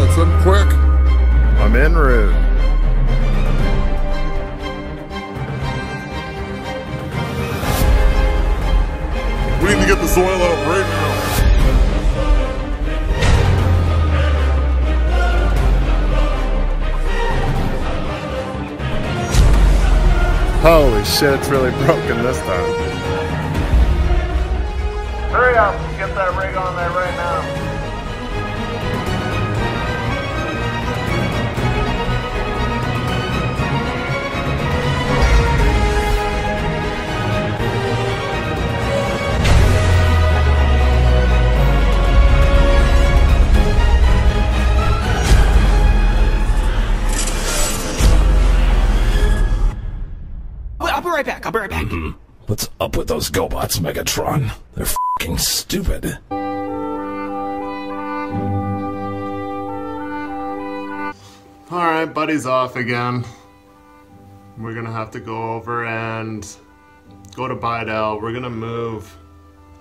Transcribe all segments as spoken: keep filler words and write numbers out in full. ambulance and quick. I'm en route. We need to get this oil out right now. Holy shit, it's really broken this time. Hurry up, get that rig on there right now. I'll be right back, I'll be right back. Mm-hmm. What's up with those GoBots, Megatron? They're f***ing stupid. Alright, buddy's off again. We're gonna have to go over and go to Bidel. We're gonna move,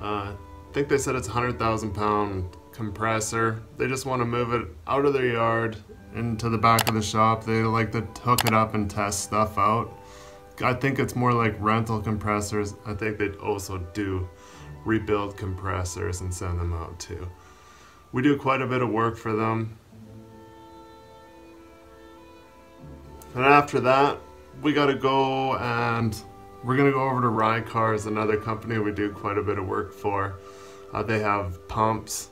uh, I think they said it's a one hundred thousand pound compressor. They just want to move it out of their yard into the back of the shop. They like to hook it up and test stuff out. I think it's more like rental compressors. I think they also do rebuild compressors and send them out too. We do quite a bit of work for them. And after that, we gotta go and we're gonna go over to RyCars, another company we do quite a bit of work for. Uh, they have pumps,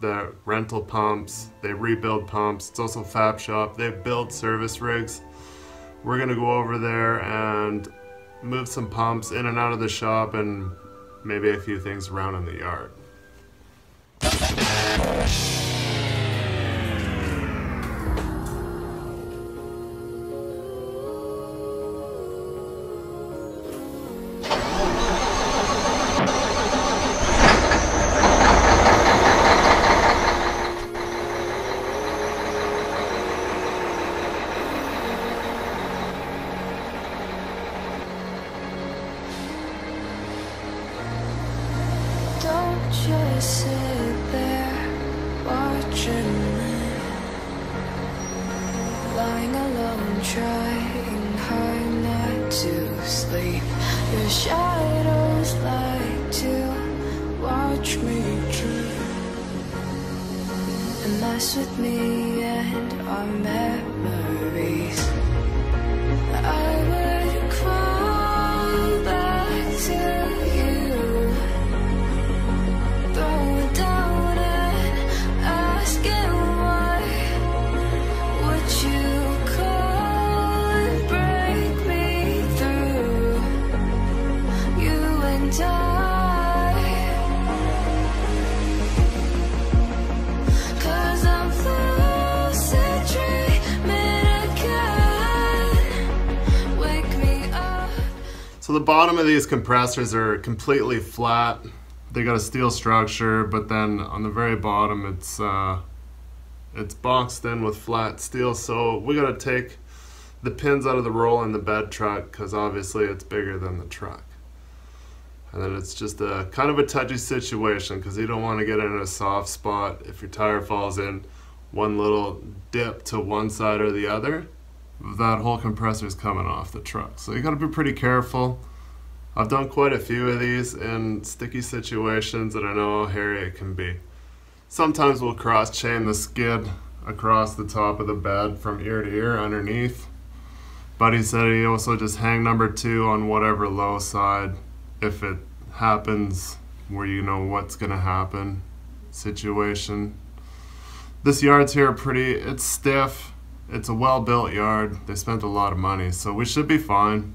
the rental pumps, they rebuild pumps. It's also Fab Shop. They build service rigs. We're gonna go over there and move some pumps in and out of the shop and maybe a few things around in the yard. Just sit there, watching me, lying alone, trying hard not to sleep. Your shadows like to watch me dream, and mess with me and our memories. I would crawl back to So the bottom of these compressors are completely flat. They got a steel structure, but then on the very bottom it's uh, it's boxed in with flat steel. So we gotta take the pins out of the roll in the bed truck because obviously it's bigger than the truck. And then it's just a kind of a touchy situation because you don't want to get in a soft spot. If your tire falls in one little dip to one side or the other, that whole compressor is coming off the truck. So you gotta be pretty careful. I've done quite a few of these in sticky situations and I know how hairy it can be. Sometimes we'll cross chain the skid across the top of the bed from ear to ear underneath. Buddy said he also just hang number two on whatever low side if it happens where you know what's gonna happen situation. This yard's here pretty, it's stiff. It's a well-built yard. They spent a lot of money, so we should be fine.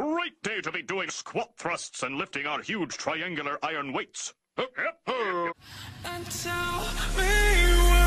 Great day to be doing squat thrusts and lifting our huge triangular iron weights. And tell me where.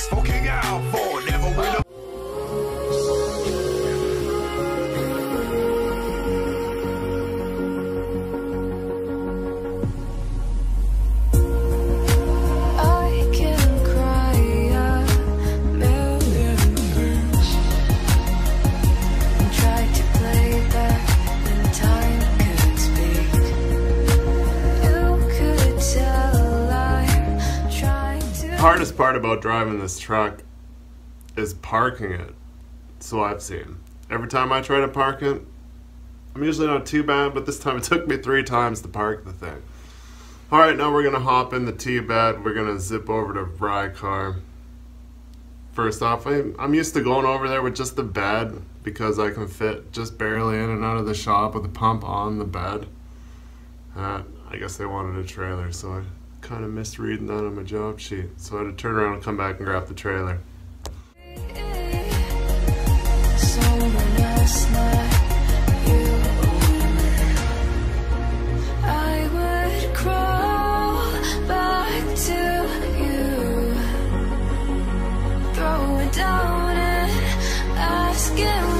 spoken out for, never win a hardest part about driving this truck is parking it. So I've seen. Every time I try to park it, I'm usually not too bad, but this time it took me three times to park the thing. Alright, now we're gonna hop in the T-bed. We're gonna zip over to RyCars. First off, I'm used to going over there with just the bed because I can fit just barely in and out of the shop with the pump on the bed. Uh, I guess they wanted a trailer, so I kind of misreading that on my job sheet, so I had to turn around and come back and grab the trailer. I would crawl back to you, throw it down and ask him.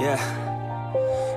Yeah,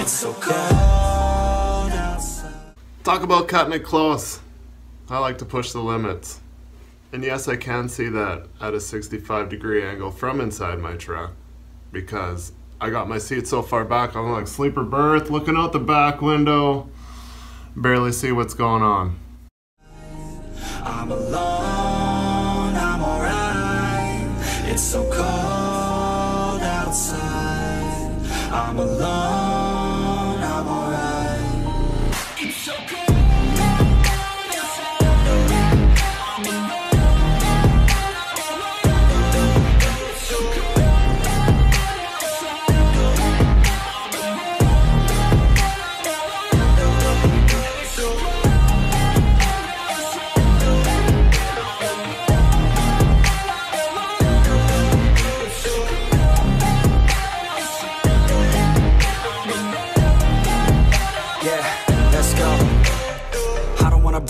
It's so cold outside. Talk about cutting it close. I like to push the limits. And yes, I can see that at a sixty-five degree angle from inside my truck, because I got my seat so far back, I'm like sleeper berth, looking out the back window. Barely see what's going on. I'm alone, I'm alright. It's so cold outside. I'm alone, I'm alright. It's so cold.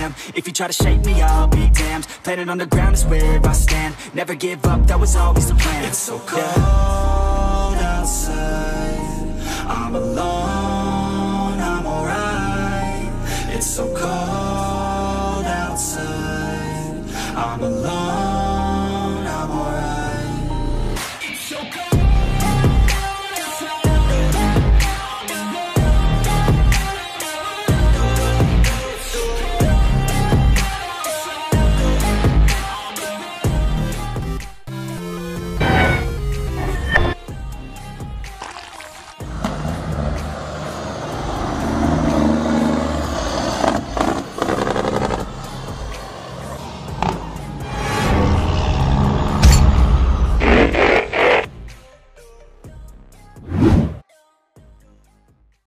am. If you try to shape me, I'll be damned. Planet on the ground is where I stand. Never give up, that was always the plan. It's so cold yeah. outside. I'm alone, I'm alright. It's so cold outside. I'm alone.